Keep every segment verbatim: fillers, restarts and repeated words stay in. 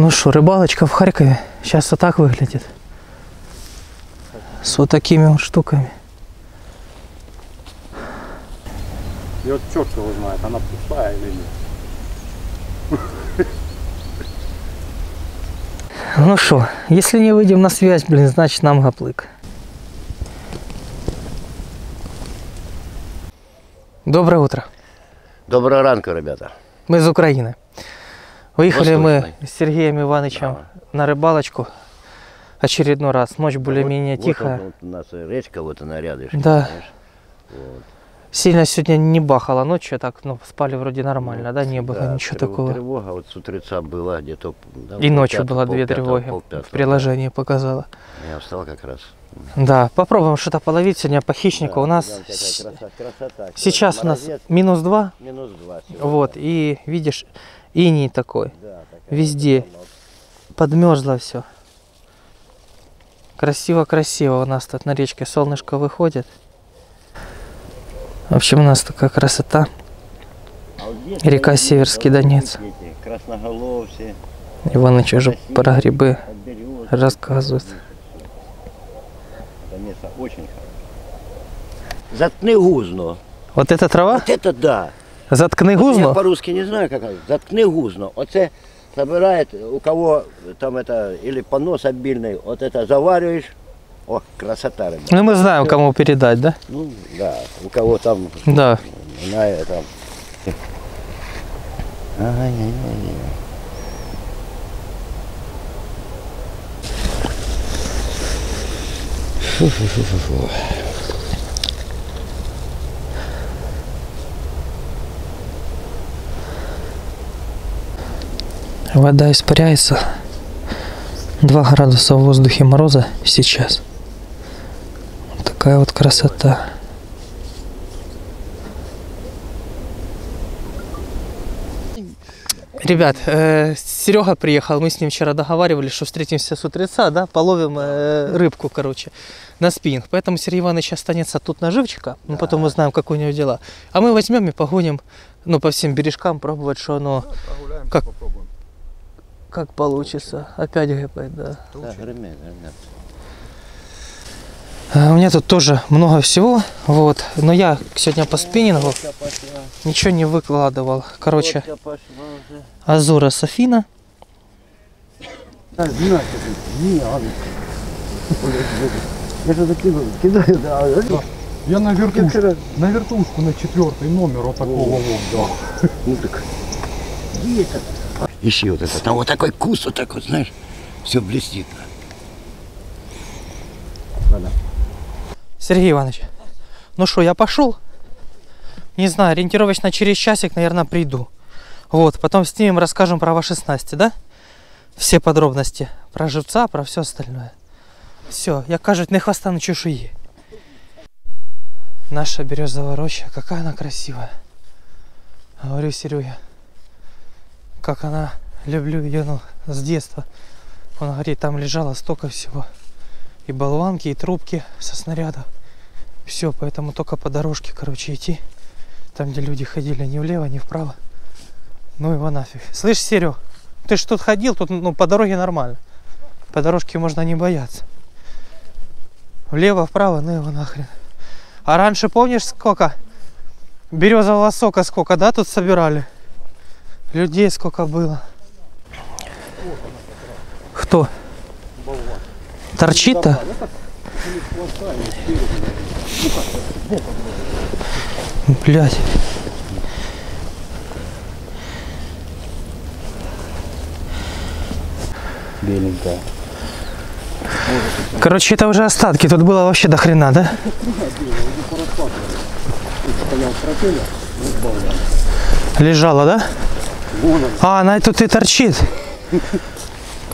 Ну что, рыбалочка в Харькове сейчас вот так выглядит. С вот такими вот штуками. И вот черт его знает, она пустая или нет. Ну что, если не выйдем на связь, блин, значит нам гаплык. Доброе утро. Доброе ранку, ребята. Мы из Украины. Выехали мы с Сергеем Ивановичем, да, на рыбалочку очередной раз. Ночь более-менее вот, тихая. Вот, вот у нас речка, вот она рядышком. Да. Вот. Сильно сегодня не бахала ночью, так, ну, спали вроде нормально, вот, да, не было, да, ничего тревога, такого. Тревога вот с утреца была где-то. Да, и ночью пятого, было две тревоги, в приложении, да, показала. Я встал как раз. Да, попробуем что-то половить сегодня по хищнику. Да, у нас красота, красота, сейчас морозец, у нас минус два. Минус два сегодня, вот, да, и видишь, иней такой. Да, везде подмерзло все. Красиво-красиво у нас тут на речке солнышко выходит. В общем, у нас такая красота. Река Северский Донец. Иваныч уже про грибы рассказывает. Заткни гузно. Вот эта трава? Вот это да. Заткни гузно? Я по-русски не знаю, как. Заткни гузно. Вот это собирает, у кого там это, или понос обильный, вот это завариваешь. О, красота, ребята. Ну мы знаем, кому передать, да? Ну да, у кого там, да, на этом. Фу-фу-фу-фу-фу. Вода испаряется. Два градуса в воздухе мороза сейчас. Такая вот красота. Ребят, э, Серега приехал, мы с ним вчера договаривались, что встретимся с утреца, да, половим э, рыбку, короче, на спиннинг. Поэтому Сергей Иванович останется тут на живчика, мы да, потом узнаем, как у него дела. А мы возьмем и погоним, ну, по всем бережкам, пробовать, что оно, ну, как, как получится. Опять гэпает, да. Да, гремя, гремя. У меня тут тоже много всего, вот, но я сегодня по спиннингу ничего не выкладывал. Короче, Azura Safina. Я на вертушку, на вертушку, на четвертый номер вот такого вот, да. Ну так, где это? Ищи вот это, там вот такой кус, вот так вот, знаешь, все блестит. Сергей Иванович, ну что, я пошел, не знаю, ориентировочно через часик, наверное, приду. Вот, потом снимем, расскажем про ваши снасти, да? Все подробности, про живца, про все остальное. Все, я, кажуть, не хвоста, на чешуи. Наша березовая роща, какая она красивая. Говорю Сереге, как она, люблю ее, ну, с детства. Он говорит, там лежало столько всего. И болванки, и трубки со снарядов. Все, поэтому только по дорожке, короче, идти. Там, где люди ходили ни влево, ни вправо. Ну его нафиг. Слышь, Серег, ты ж тут ходил, тут, ну, по дороге нормально. По дорожке можно не бояться. Влево, вправо, ну его нахрен. А раньше, помнишь, сколько? Березового сока сколько, да, тут собирали? Людей сколько было. Кто? Торчит-то? Блядь. Беленькая. Короче, это уже остатки. Тут было вообще до хрена, да? Лежала, да? А, она тут и торчит.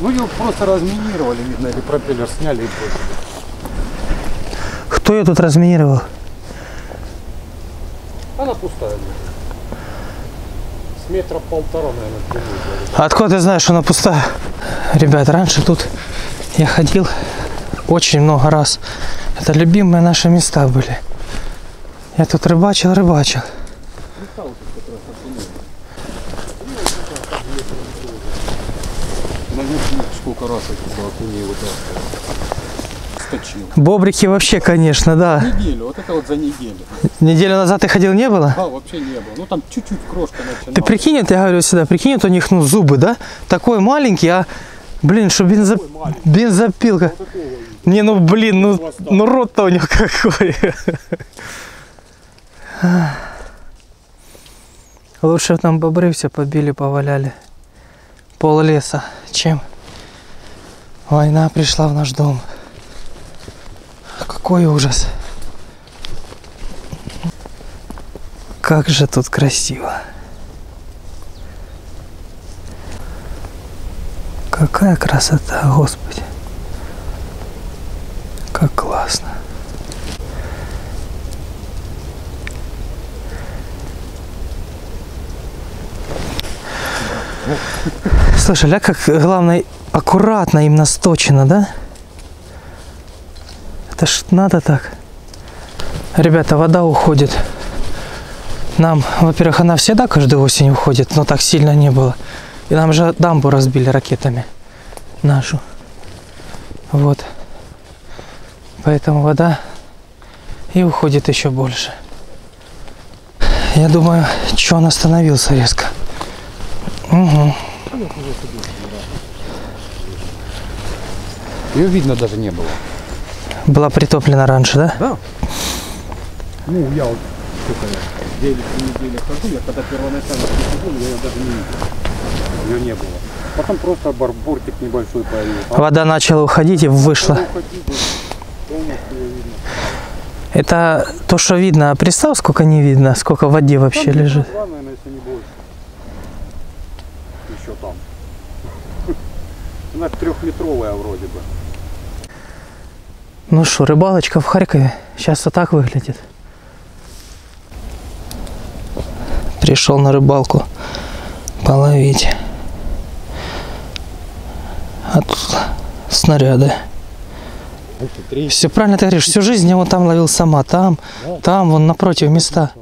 Ну ее просто разминировали, видно, или пропеллер сняли и бросили. Кто ее тут разминировал? Она пустая. С метра полтора, наверное. А откуда ты знаешь, что она пустая? Ребят, раньше тут я ходил очень много раз. Это любимые наши места были. Я тут рыбачил, рыбачил. бочку укорашивать, чтобы окуни его сточил. Бобрики вообще, конечно, да. Неделю, вот это вот за неделю. Неделю назад ты ходил, не было? Да, вообще не было. Ну там чуть-чуть крошка начинала. Ты прикинь, я говорю сюда, прикинь, вот у них ну зубы, да? Такой маленький, а, блин, что бензо... бензопилка. Вот не, ну блин, ну, ну рот-то у него какой. Лучше там бобры все побили, поваляли. Пол леса, чем война пришла в наш дом. Какой ужас. Как же тут красиво. Какая красота, Господи. Как классно. Слушай, ля как, главное, аккуратно им насточено, да? Это ж надо так. Ребята, вода уходит. Нам, во-первых, она всегда каждую осень уходит, но так сильно не было. И нам же дамбу разбили ракетами нашу. Вот. Поэтому вода и уходит еще больше. Я думаю, что он остановился резко. Угу. Ее видно даже не было. Была притоплена раньше, да? Да. Ну, я вот девять недель хожу, я когда первоначально приходил, я ее даже не видел. Ее не было. Потом просто борбортик небольшой появился. А вода начала уходить и вышла. Это то, что видно. А представь, сколько не видно, сколько в воде вообще там лежит. Еще там. Она трехметровая вроде бы. Ну что, рыбалочка в Харькове сейчас вот так выглядит. Пришел на рыбалку половить. А тут снаряды. Все правильно ты говоришь, всю жизнь я вон там ловил сама, там, да, там, вон напротив места.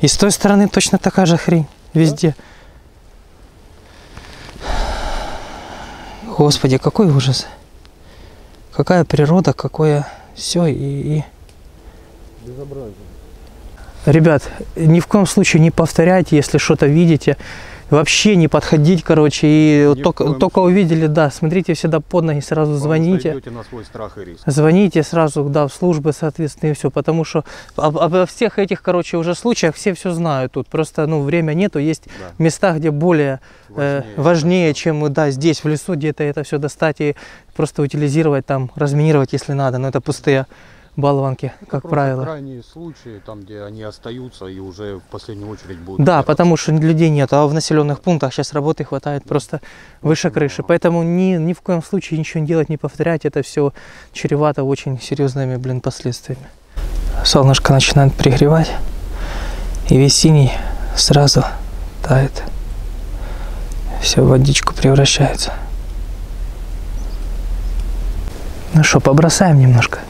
И с той стороны точно такая же хрень, везде. Господи, какой ужас. Какая природа, какое все и... и... Безобразие. Ребят, ни в коем случае не повторяйте, если что-то видите. Вообще не подходить, короче, и только, только увидели, да, смотрите всегда под ноги, сразу звоните. На свой страх и риск. Звоните сразу, да, в службы, соответственно, и все, потому что об, обо всех этих, короче, уже случаях все все знают тут, просто, ну, время нету, есть да. места, где более важнее, э, важнее чем, да, здесь, в лесу, где-то это все достать и просто утилизировать, там, разминировать, если надо, но это пустые болванки, это как правило. Крайние случаи, там, где они остаются и уже в последнюю очередь будут. Да, потому что людей нет, а в населенных пунктах сейчас работы хватает просто выше крыши. Поэтому ни, ни в коем случае ничего не делать, не повторять. Это все чревато очень серьезными, блин, последствиями. Солнышко начинает пригревать, и весь синий сразу тает. Все в водичку превращается. Ну что, побросаем немножко.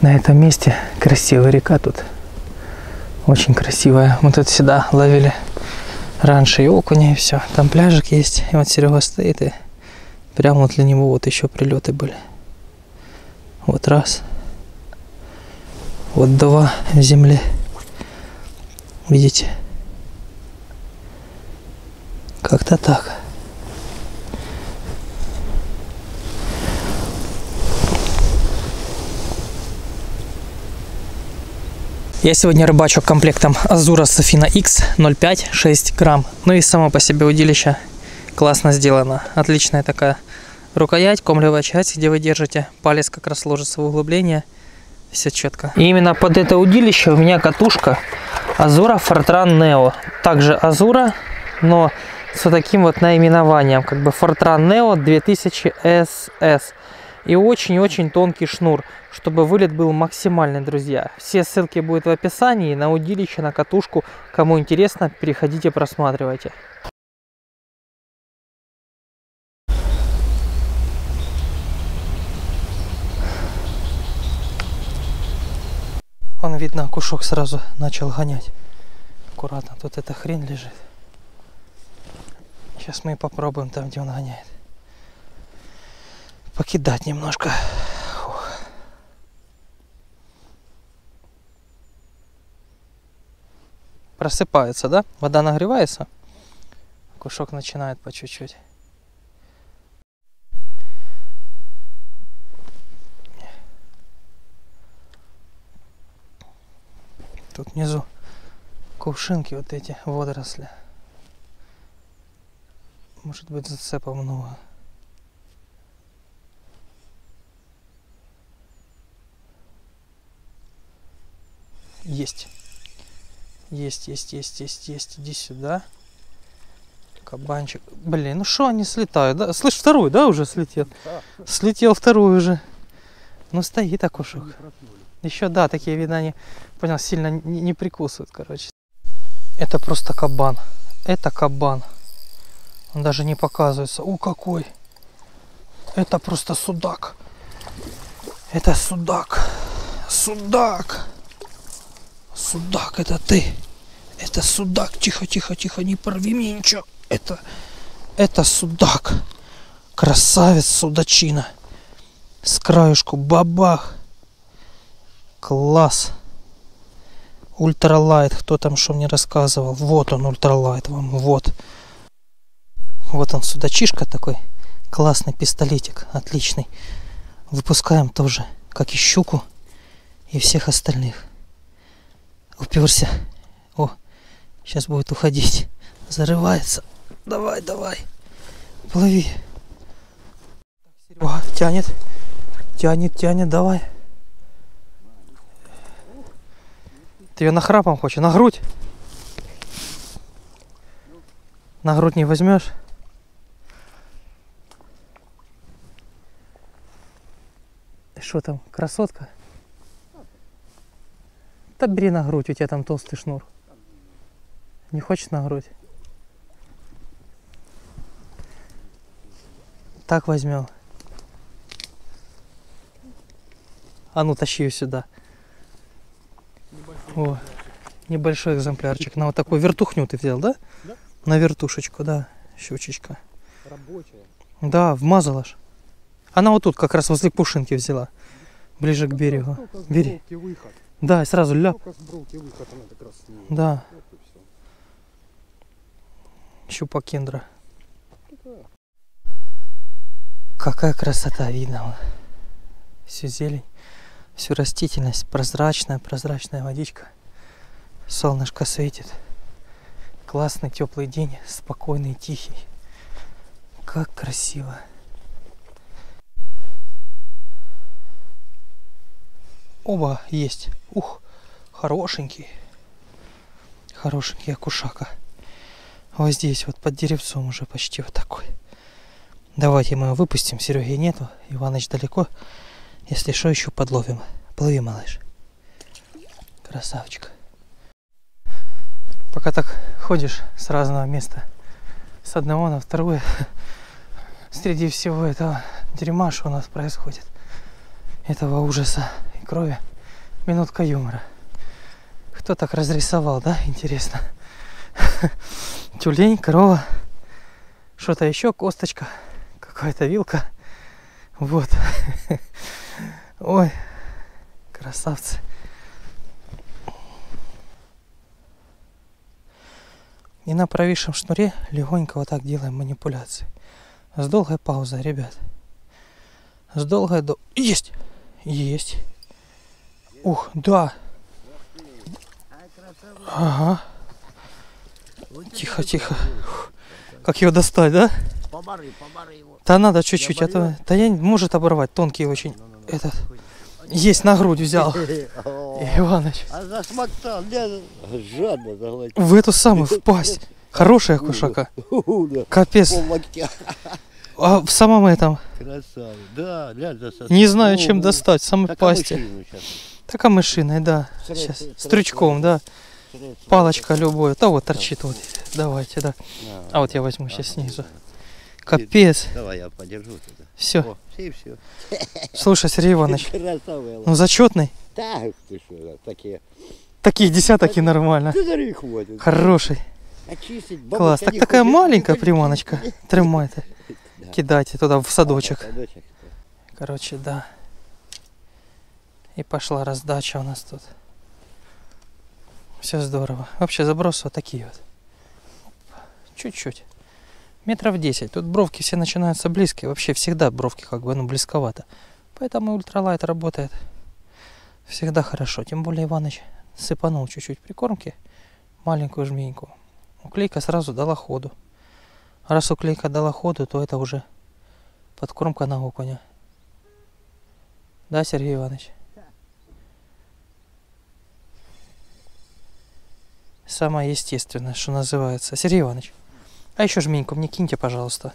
На этом месте красивая река тут, очень красивая. Мы тут всегда ловили раньше и окуня, и все. Там пляжик есть, и вот Серега стоит, и прямо вот для него вот еще прилеты были. Вот раз, вот два в земле, видите? Как-то так. Я сегодня рыбачу комплектом Azura Safina X ноль пять шесть грамм. Ну и само по себе удилище классно сделано. Отличная такая рукоять, комлевая часть, где вы держите. Палец как раз ложится в углубление. Все четко. И именно под это удилище у меня катушка Azura Fortran Neo. Также Azura, но с вот таким вот наименованием. Как бы Fortran Neo две тысячи эс эс. И очень-очень тонкий шнур, чтобы вылет был максимальный, друзья. Все ссылки будут в описании, на удилище, на катушку. Кому интересно, переходите, просматривайте. Вон видно, кушок сразу начал гонять. Аккуратно, тут эта хрень лежит. Сейчас мы и попробуем там, где он гоняет. покидать немножко. Фух. Просыпается, да? Вода нагревается. Кушок начинает по чуть-чуть. Тут внизу кувшинки вот эти, водоросли. Может быть, зацепов много. Есть. Есть, есть, есть, есть, есть. Иди сюда. Кабанчик. Блин, ну что они слетают, да? Слышь, вторую, да, уже слетел? Да. Слетел вторую уже. Ну стоит окушок. Еще, да, такие, видно, они, понял, сильно не, не прикусывают, короче. Это просто кабан. Это кабан. Он даже не показывается. О, какой! Это просто судак. Это судак. Судак. Судак, это ты. Это судак. Тихо, тихо, тихо, не порви мне ничего. Это, это судак. Красавец судачина. С краешку бабах. Класс. Ультралайт. Кто там что мне рассказывал? Вот он, ультралайт вам. Вот. Вот он, судачишка такой. Классный пистолетик. Отличный. Выпускаем тоже, как и щуку. И всех остальных. Уперся. О, сейчас будет уходить. Зарывается. Давай, давай. Плыви. О, тянет. Тянет, тянет. Давай. Ты ее нахрапом хочешь? На грудь? На грудь не возьмешь? Что там, красотка? Да бери на грудь, у тебя там толстый шнур. Не хочешь на грудь? Так возьмем. А ну тащи ее сюда. О, небольшой экземплярчик. На вот такую вертухню ты взял, да? Да. На вертушечку, да, щучечка. Рабочая. Да, вмазала ж. Она вот тут как раз возле пушинки взяла. Ближе к берегу. Бери. Да, и сразу ляп. Да. Щупа кендра. Какая красота, видно. Всю зелень. Всю растительность, прозрачная, прозрачная водичка. Солнышко светит. Классный теплый день, спокойный, тихий. Как красиво. Оба есть. Ух, хорошенький. Хорошенький окушака. Вот здесь, вот под деревцом уже почти вот такой. Давайте мы его выпустим. Сереги нету, Иваныч далеко. Если что, еще подловим. Плыви, малыш. Красавчик. Пока так ходишь с разного места, с одного на второе, среди всего этого дерьма, что у нас происходит, этого ужаса и крови, минутка юмора. Кто так разрисовал, да? Интересно. Тюлень, корова, что-то еще, косточка, какая-то вилка. Вот. Ой, красавцы. И на провисшем шнуре легонько вот так делаем манипуляции. С долгой паузой, ребят. С долгой до... Есть! Есть! Ух, да! Ага. Тихо, тихо. Как его достать, да? Побары, побары его. Да надо чуть-чуть, а то... Да я не... может оборвать, тонкий очень. Ну, ну, ну, этот... Есть, на грудь взял. Иваныч. А засмотал, жадно заглотил. В эту самую, в пасть. Хорошая кушака. Капец. А в самом этом... Красава. Да, не знаю, чем достать, в самой пасти. Так мышиной, да. Сейчас. С трючком, да. Палочка любой. Да вот торчит вот. Давайте, да. А вот я возьму сейчас снизу. Капец. Давай я подержу тогда. Все. О, все, все. Слушай, Сергей Иванович. Ну зачетный. Так, ты что, такие. Такие десятки нормально. Хороший. Класс. Так такая маленькая приманочка. Тримайте. Кидайте туда в садочек. Короче, да. И пошла раздача у нас тут. Все здорово. Вообще забросы вот такие вот. Чуть-чуть. Метров десять. Тут бровки все начинаются близкие. Вообще всегда бровки как бы, ну, близковато. Поэтому ультралайт работает всегда хорошо. Тем более Иваныч сыпанул чуть-чуть прикормки. Маленькую жменьку. Уклейка сразу дала ходу. Раз уклейка дала ходу, то это уже подкормка на окуня. Да, Сергей Иванович? Да. Самое естественное, что называется. Сергей Иванович, а еще жменьку мне киньте, пожалуйста.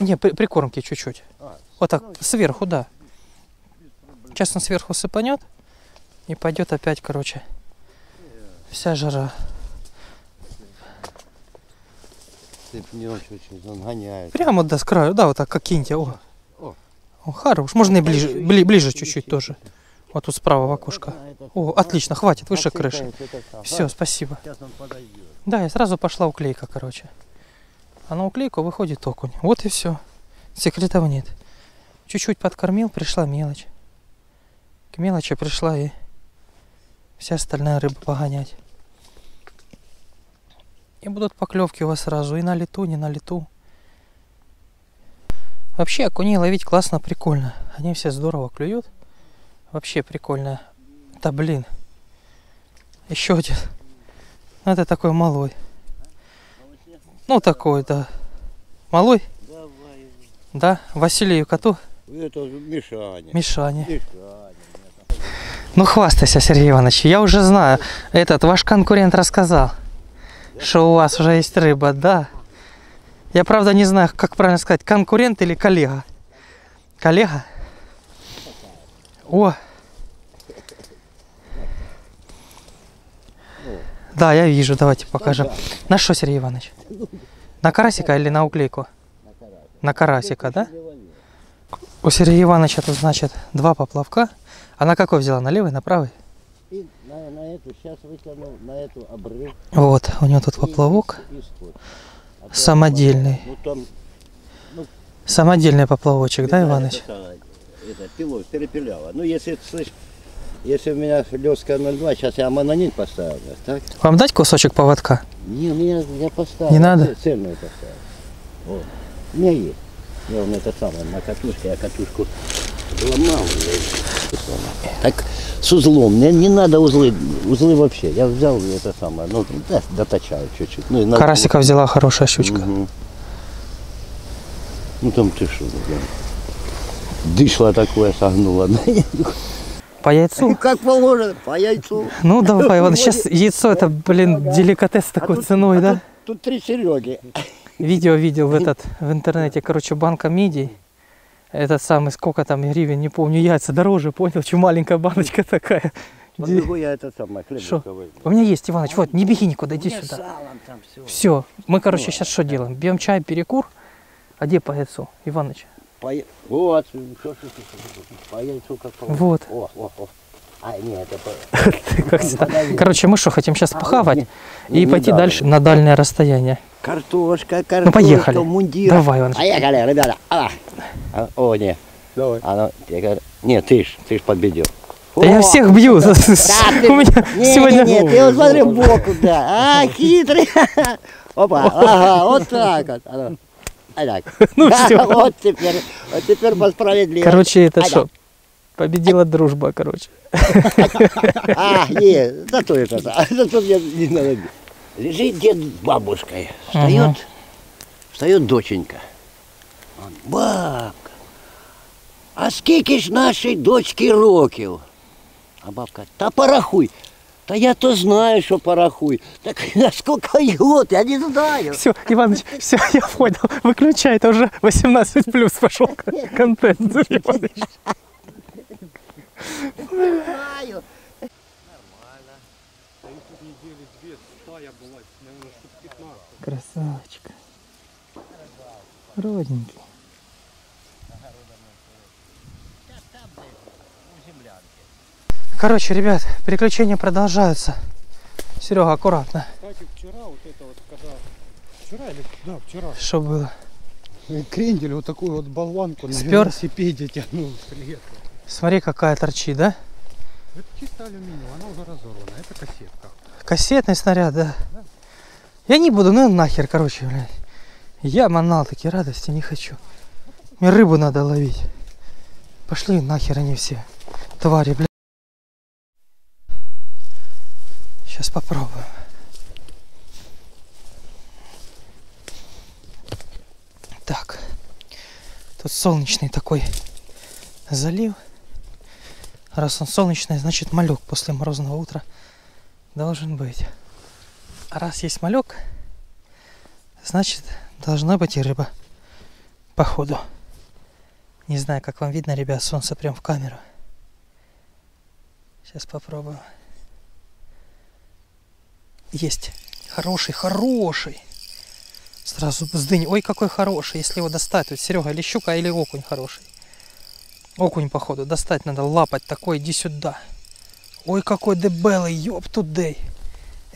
Не, при, прикормки чуть-чуть. А, вот так, сверху, да. Сейчас он сверху сыпанет и пойдет опять, короче, вся жара. Прямо да, с краю, да, вот так как киньте. О. О, хорош, можно и ближе, бли, ближе чуть-чуть тоже. Вот тут справа в окошко. О, отлично, хватит, выше крыши. Все, спасибо. Да, и сразу пошла уклейка, короче. А на уклейку выходит окунь. Вот и все. Секретов нет. Чуть-чуть подкормил, пришла мелочь. К мелочи пришла и вся остальная рыба погонять. И будут поклевки у вас сразу, и на лету, не на лету. Вообще окуней ловить классно, прикольно. Они все здорово клюют. Вообще прикольно. Да блин. Еще один. Ну, это такой малой. Ну такой, да. Малой? Да, Василию коту. Это Мишаня. Мишаня. Ну хвастайся, Сергей Иванович, я уже знаю, этот ваш конкурент рассказал, что у вас уже есть рыба, да. Я правда не знаю, как правильно сказать, конкурент или коллега. Коллега? О! Да, я вижу, давайте покажем. На что, Сергей Иванович? На карасика или на уклейку? На карасика, да? У Сергея Ивановича тут, значит, два поплавка. А на какой взяла? На левый, на правый? И на, на эту, сейчас вытянул, на эту обрыв. Вот, у него тут поплавок. И, и а самодельный. Ну, там, ну, самодельный поплавочек, да, Иваныч? Это, это пилой, перепиляла. Ну, если, слышь, если у меня лёска ноль два, сейчас я аманонин поставил, так? Вам дать кусочек поводка? Не, у меня я поставил. Не надо? Цельную поставил. Вот. У меня есть. Я вам это самое, на катушке, я катушку... Ломал, так с узлом, мне не надо узлы, узлы вообще. Я взял это самое, ну да, дотачаю чуть-чуть. Ну, надо... Карасика взяла, хорошая щучка. Угу. Ну там ты что, дышло такое согнуло. По яйцу? Ну, как положено, по яйцу. Ну давай, Иван, сейчас яйцо это, блин, да, деликатес такой а ценой, а да? Тут, тут три Сереги. Видео видел в этот в интернете, короче, банка мидий. Этот самый, сколько там гривен, не помню, яйца дороже, понял, чем маленькая баночка такая. Я это самое, хлебниковый. У меня есть, Иваныч, вот, не беги никуда, иди сюда. Салом там все. Все, мы, короче, сейчас что делаем? Бьем чай, перекур, а где по яйцу, Иваныч? По... Вот, по яйцу как положено. Вот. О, о, о. А, нет, это... Короче, мы что, хотим сейчас похавать и пойти дальше на дальнее расстояние. Картошка, картошка, ну, поехали. Мундир. Давай, Иваныч. Поехали, ребята. А, о, нет. Давай. А, ну, нет, ты ж, ты ж подбедил. Да о, я всех бью. Да, ты, у меня не, сегодня... Нет, нет, ты вот смотри в боку, да. А, хитрый. Опа, ага, вот так вот. А так. Ну все. Вот теперь, вот теперь по справедливости. Короче, это что? Победила дружба, короче. А, нет, зато это, зато мне не надо. Лежит дед с бабушкой, встает, встает доченька. Он, бабка, а скільки ж нашей дочки років? А бабка, та порахуй. Та я то знаю, что порахуй. Так насколько год, я не знаю. Все, Иваныч, все, я понял. Выключай, это уже восемнадцать плюс пошел контент. Иваныч. Знаю. Красавчик. Родненький. Короче, ребят, приключения продолжаются. Серега, аккуратно. Кстати, вчера вот это вот, когда... Вчера или... Да, вчера. Что было? крендель, вот такую вот болванку спер на велосипеде тянул. Смотри, какая торчит, да? Это чисто алюминиевая, она уже разорвана. Это кассетка. Кассетный снаряд, да. да. Я не буду, ну нахер, короче, блядь. Я манал такие радости, не хочу. Мне рыбу надо ловить. Пошли нахер они все, твари, блядь. Сейчас попробуем. Так, тут солнечный такой залив. Раз он солнечный, значит малек после морозного утра должен быть. А раз есть малек, значит должна быть и рыба. Походу. Не знаю, как вам видно, ребят, солнце прям в камеру. Сейчас попробую. Есть. Хороший, хороший. Сразу сдынь. Ой, какой хороший. Если его достать, вот, Серега, или щука, или окунь хороший. Окунь, походу. Достать надо, лапать такой. Иди сюда. Ой, какой дебелый, ёб тудей.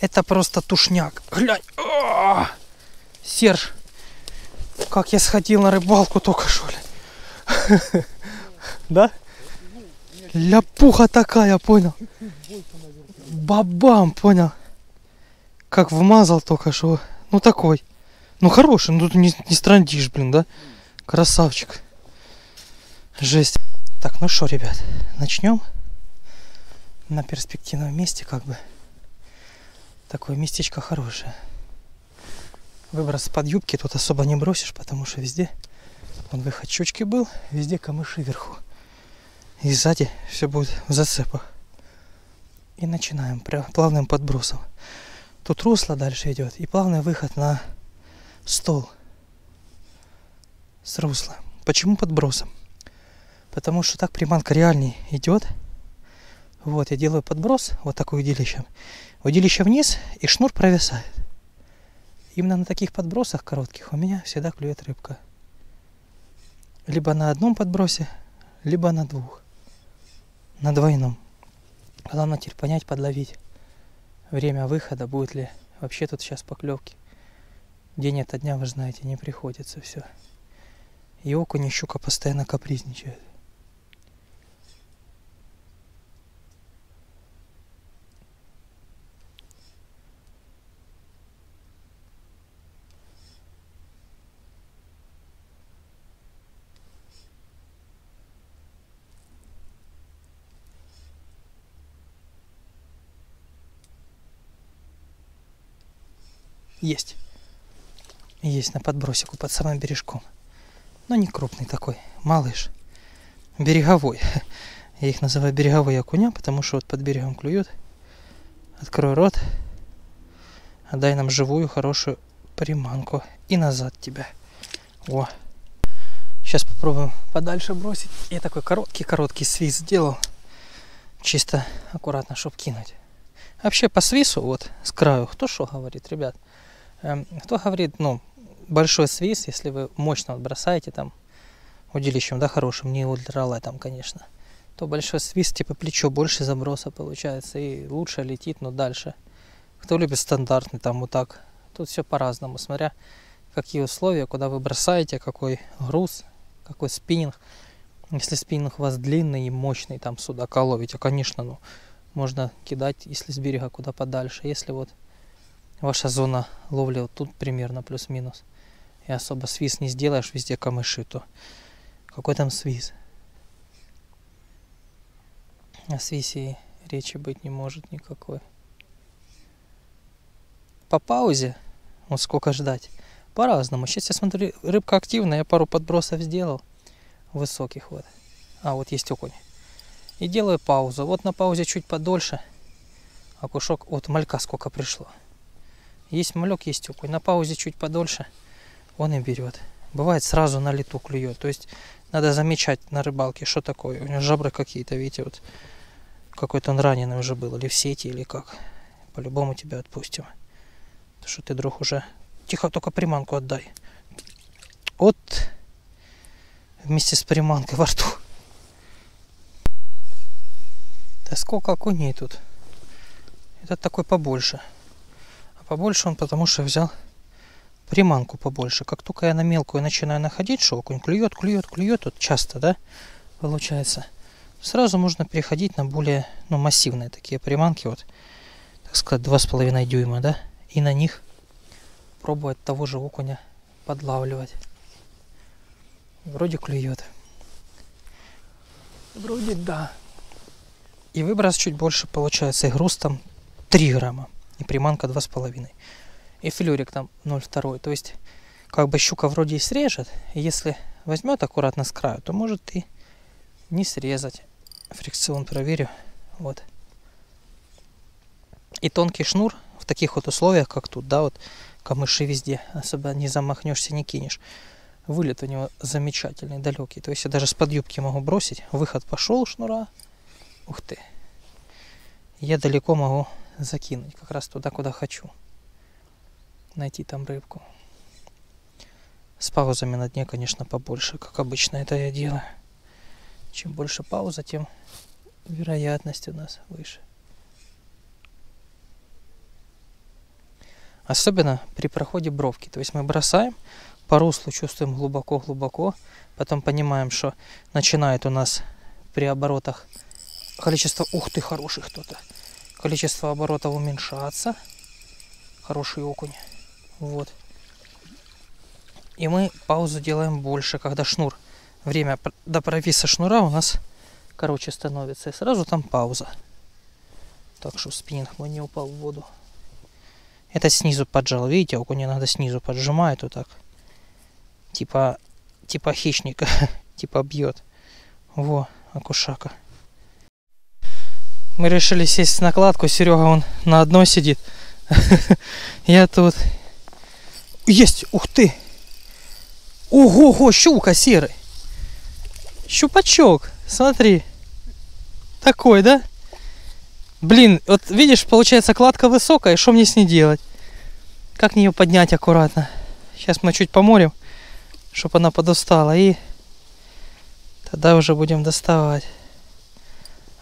Это просто тушняк. Глянь. А -а -а! Серж, как я сходил на рыбалку только что ли. Да? Ляпуха такая, понял? Бабам, понял? Как вмазал только что. Ну такой. Ну хороший, ну тут не, не страндишь, блин, да? Красавчик. Жесть. Так, ну что, ребят, начнем. На перспективном месте, как бы. Такое местечко хорошее. Выброс под юбки тут особо не бросишь, потому что везде он выход щучки был, везде камыши вверху. И сзади все будет в зацепах. И начинаем прям плавным подбросом. Тут русло дальше идет и плавный выход на стол с русла. Почему подбросом? Потому что так приманка реальней идет. Вот я делаю подброс вот такой удилищем. Удилище вниз и шнур провисает. Именно на таких подбросах коротких у меня всегда клюет рыбка. Либо на одном подбросе, либо на двух. На двойном. Главное теперь понять, подловить. Время выхода, будет ли вообще тут сейчас поклевки. День ото дня, вы знаете, не приходится все. И окунь, и щука постоянно капризничают. Есть. Есть на подбросику под самым бережком. Но не крупный такой, малыш. Береговой. Я их называю береговые окуня, потому что вот под берегом клюют. Открой рот. Отдай нам живую, хорошую приманку. И назад тебя. О. Сейчас попробуем подальше бросить. Я такой короткий-короткий свист сделал. Чисто аккуратно, чтобы кинуть. Вообще по свису, вот с краю, кто что говорит, ребят? Кто говорит, ну, большой свист, если вы мощно бросаете там удилищем, да, хорошим, не ультралайтом, конечно, то большой свист, типа плечо больше заброса получается и лучше летит, но дальше. Кто любит стандартный, там вот так, тут все по-разному, смотря какие условия, куда вы бросаете, какой груз, какой спиннинг. Если спиннинг у вас длинный и мощный, там судака ловите, конечно, ну, можно кидать, если с берега, куда подальше, если вот ваша зона ловли вот тут примерно плюс-минус. И особо свист не сделаешь, везде камыши, то какой там свист? О свисе речи быть не может никакой. По паузе, вот сколько ждать, по-разному. Сейчас я смотрю, рыбка активная, я пару подбросов сделал, высоких вот. А, вот есть окунь. И делаю паузу. Вот на паузе чуть подольше. Окушок, вот малька сколько пришло. Есть малек, есть окунь. На паузе чуть подольше он и берет. Бывает сразу на лету клюет. То есть надо замечать на рыбалке, что такое. У него жабры какие-то, видите, вот какой-то он раненый уже был. Или в сети, или как. По-любому тебя отпустим. Потому что ты, друг, уже... Тихо, только приманку отдай. От... Вместе с приманкой во рту. Да сколько окуней тут. Этот такой побольше. А побольше он потому что взял приманку побольше. Как только я на мелкую начинаю находить, что окунь клюет, клюет, клюет, вот часто, да, получается, сразу можно переходить на более, ну, массивные такие приманки, вот, так сказать, два с половиной дюйма, да, и на них пробовать того же окуня подлавливать. Вроде клюет. Вроде да. И выброс чуть больше получается, и груз там три грамма, и приманка два с половиной. И филюрик там ноль целых два. То есть, как бы щука вроде и срежет, и если возьмет аккуратно с краю, то может и не срезать. Фрикцион проверю. Вот. И тонкий шнур в таких вот условиях, как тут, да, вот камыши везде, особо не замахнешься, не кинешь. Вылет у него замечательный, далекий. То есть я даже с под юбки могу бросить. Выход пошел шнура. Ух ты. Я далеко могу закинуть, как раз туда, куда хочу. Найти там рыбку. С паузами на дне, конечно, побольше, как обычно это я делаю. Чем больше пауза, тем вероятность у нас выше. Особенно при проходе бровки. То есть мы бросаем, по руслу чувствуем глубоко-глубоко. Потом понимаем, что начинает у нас при оборотах количество... Ух ты, хороший кто-то! Количество оборотов уменьшаться. Хороший окунь. Вот. И мы паузу делаем больше, когда шнур... Время до провиса шнура у нас короче становится. И сразу там пауза. Так что спиннинг мой не упал в воду. Это снизу поджал. Видите, окунь иногда снизу поджимает вот так. Типа, типа хищника. Типа бьет. Во, окушака. Мы решили сесть в накладку. Серега, он на одной сидит. Я тут... Есть! Ух ты! Ого-го, щука серый! Щупачок, смотри. Такой, да? Блин, вот видишь, получается кладка высокая, и что мне с ней делать? Как мне ее поднять аккуратно? Сейчас мы чуть поморим, чтобы она подустала, и тогда уже будем доставать.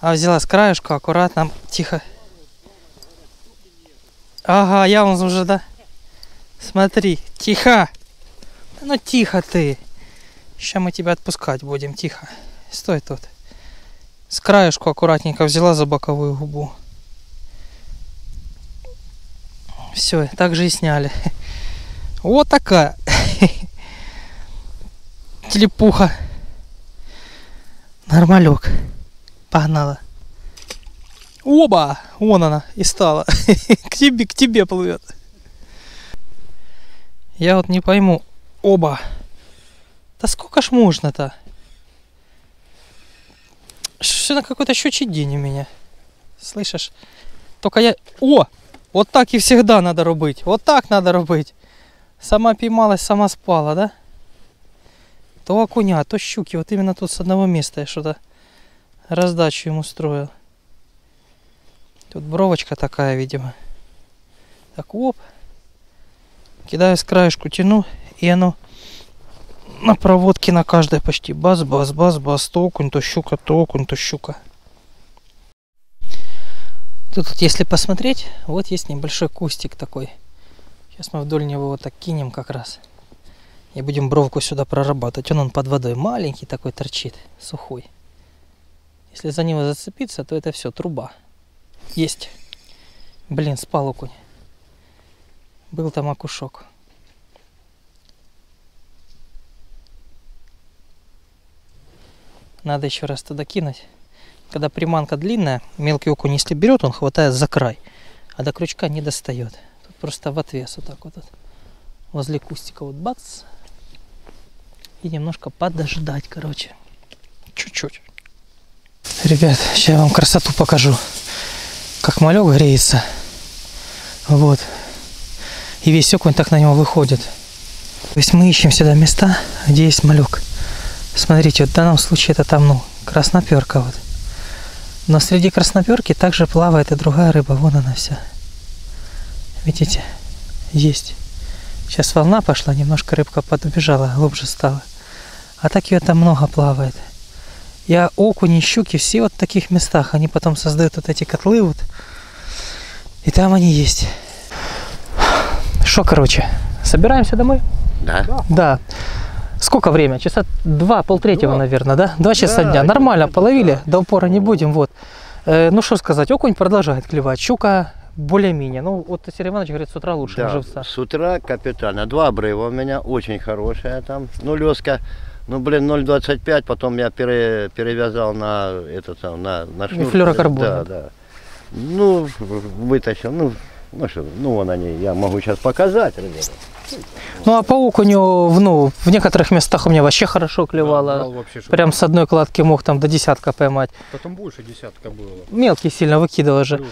А взяла с краешку, аккуратно, тихо. Ага, я вон уже, да? Смотри, тихо. Ну тихо ты. Сейчас мы тебя отпускать будем, тихо. Стой тут. С краешку аккуратненько взяла за боковую губу. Все, так же и сняли. Вот такая. Телепуха. Нормалек. Погнала. Оба! Вон она и стала. К тебе, к тебе плывет. Я вот не пойму. Оба. Да сколько ж можно-то? Все на какой-то щучий день у меня. Слышишь? Только я... О! Вот так и всегда надо рубить. Вот так надо рубить. Сама поймалась, сама спала, да? То окуня, то щуки. Вот именно тут с одного места я что-то раздачу ему строил. Тут бровочка такая, видимо. Так, оп. Кидаю с краешку, тяну. И оно... На проводке на каждой почти бас-бас-бас-бас, то окунь, то щука, то окунь, то щука. Тут вот, если посмотреть, вот есть небольшой кустик такой. Сейчас мы вдоль него вот так кинем как раз. И будем бровку сюда прорабатывать. Он, он под водой маленький такой торчит, сухой. Если за него зацепиться, то это все, труба. Есть. Блин, спал окунь. Был там окушок. Надо еще раз туда кинуть. Когда приманка длинная, мелкий окунь, если берет, он хватает за край, а до крючка не достает. Тут просто в отвес вот так вот, вот. Возле кустика вот бац. И немножко подождать, короче. Чуть-чуть. Ребят, сейчас я вам красоту покажу. Как малек греется. Вот. И весь окунь так на него выходит. То есть мы ищем сюда места, где есть малек. Смотрите, вот в данном случае это там, ну, красноперка вот. Но среди красноперки также плавает и другая рыба. Вон она вся. Видите? Есть. Сейчас волна пошла, немножко рыбка подбежала, глубже стала. А так ее там много плавает. Я окуни, щуки, все вот в таких местах. Они потом создают вот эти котлы вот. И там они есть. Шо, короче, Собираемся домой? Да. Да. Сколько время? Часа два, полтретьего, два. Наверное, да? Два часа да, дня. Нормально это, половили, да. До упора не будем. Вот. Э, ну что сказать, окунь продолжает клевать, щука более-менее. Ну вот Сергей Иванович говорит, с утра лучше, да, живца. С утра капитально. Два обрыва у меня, очень хорошая там. Ну леска, ну блин, ноль двадцать пять, потом я пере, перевязал на этот сам, на, на шнур. Флюорокарбон. Да, да. Ну, вытащил, ну... Ну, что, ну, вон они, я могу сейчас показать, ребята. Ну, а по окуню, ну, в некоторых местах у меня вообще хорошо клевало. Да, вообще, прям с одной кладки мог там до десятка поймать. Потом больше десятка было. Мелкий сильно выкидывал же.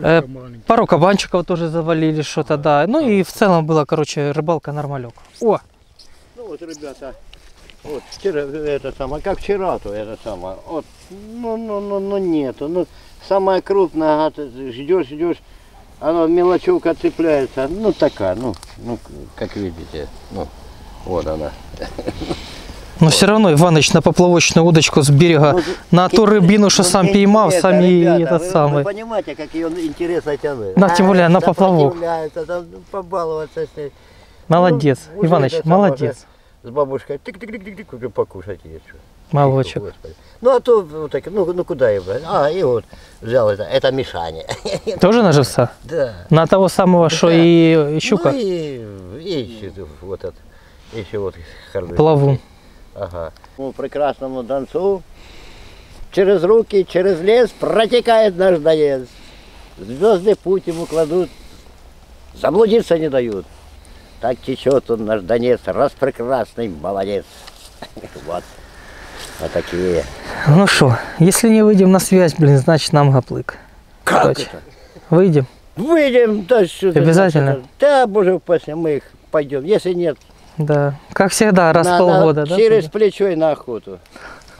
Э, пару кабанчиков тоже завалили, что-то, да. да. Ну, и в целом была, короче, рыбалка нормалек. О! Ну, вот, ребята, вот, это самое, как вчера-то, это самое. Вот, ну, ну, ну, ну, нету. Ну, самая крупная, ждешь, ждешь. Она мелочевка цепляется, ну такая, ну, ну как видите, ну, вот она. Но все равно Иваныч на поплавочную удочку с берега, ну, на ту рыбину, что ну, сам поймал, сам и этот вы, самый. Вы понимаете, как ее интересно тянуть. На, тем более а, на поплавок. Там, побаловаться с ней. Молодец, ну, Иваныч, молодец. С бабушкой тык-тык-тык-тык покушать есть. Молочек. Ну а то, вот так, ну, ну куда его? А, и вот взял это, это Мишаня. Тоже на живца? Да. На того самого, что да. и, и щука? Ну и, и вот этот, еще вот харлык. Плавун. Ага. По прекрасному Донцу через руки, через лес протекает наш Донец. Звезды путь ему кладут, заблудиться не дают. Так течет он наш Донец, распрекрасный молодец. Вот. А такие. Ну что, если не выйдем на связь, блин, значит нам гаплык. Как Короче, это? Выйдем? Выйдем, да, сюда. Обязательно? Да, боже упаси, мы их пойдем, если нет. Да, как всегда, раз в полгода, да? Через плечо и на охоту.